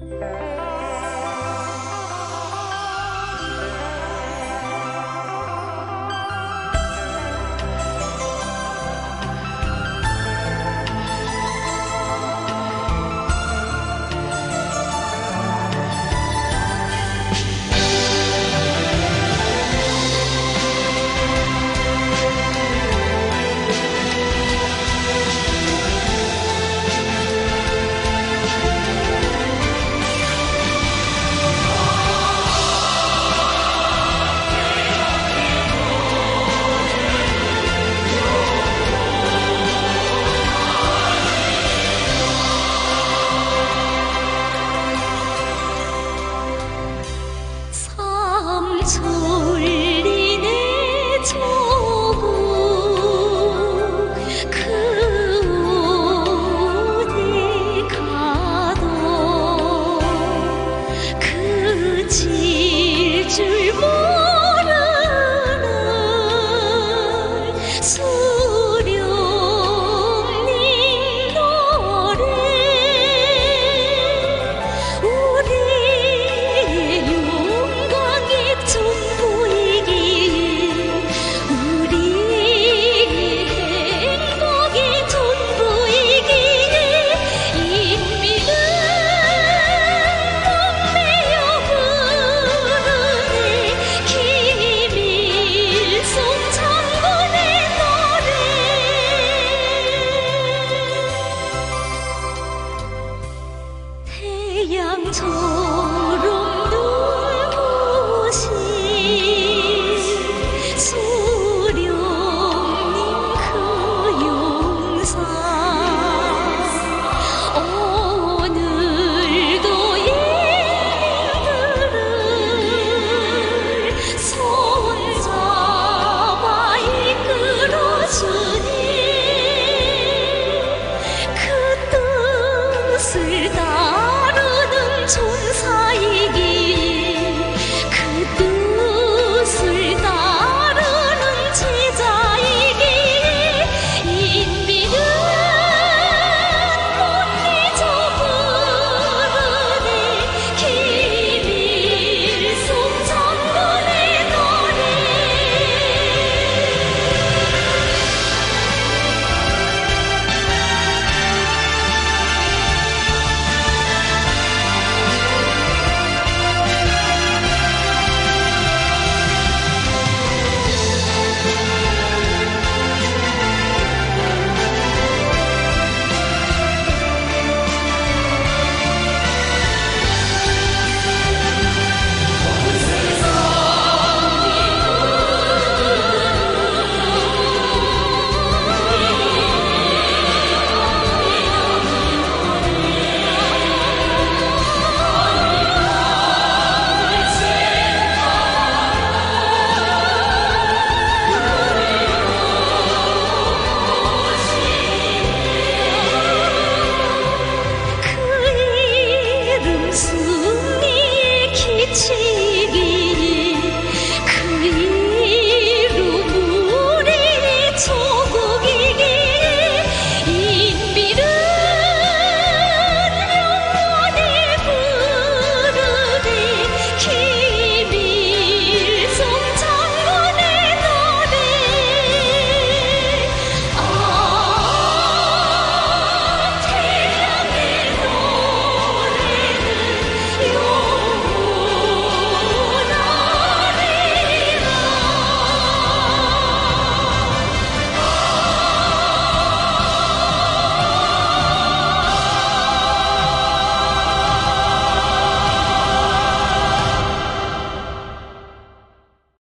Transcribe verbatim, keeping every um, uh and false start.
是大热能存在。